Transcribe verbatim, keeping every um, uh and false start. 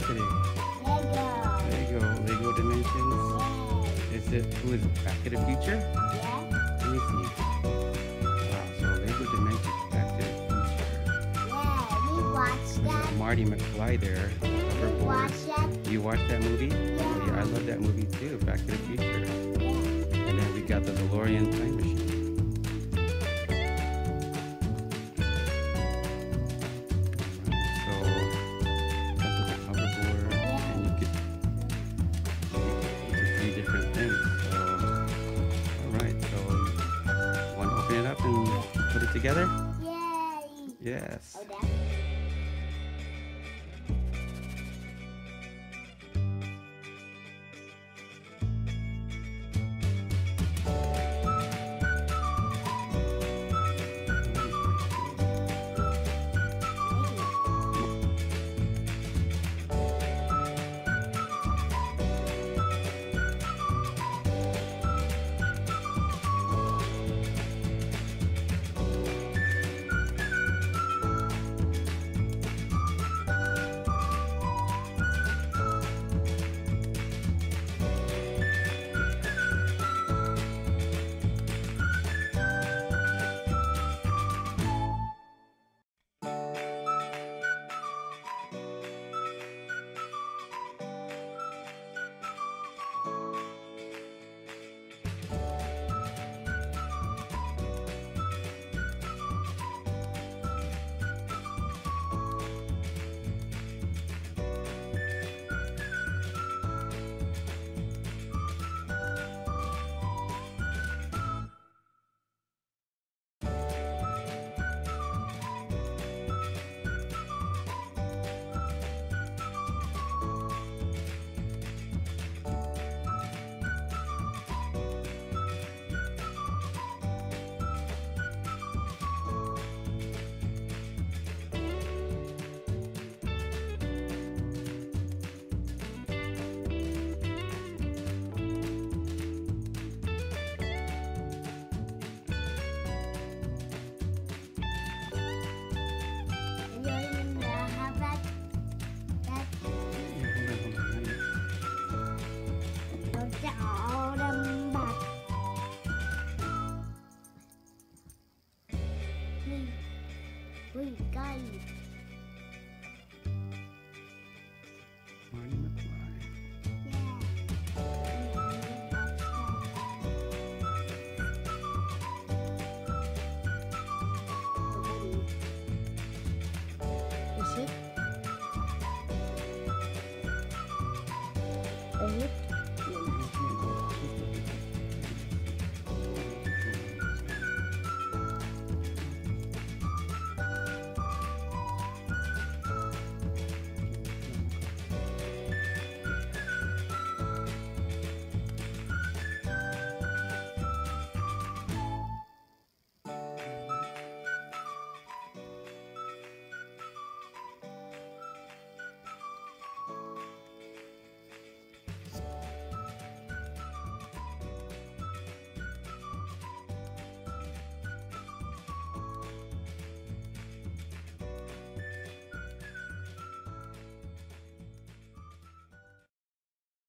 happening? Lego. Lego. Lego Dimensions. Yeah. Is it, who is it? Back to the Future? Yeah. Let me see. Wow, so Lego Dimensions, Back to the Future. Yeah, we watched that. Marty McFly there. You watched that? You watched that movie? Yeah. Yeah. I love that movie too, Back to the Future. Yeah. And then we got the DeLorean time machine. Together? Yay! Yes. Oh,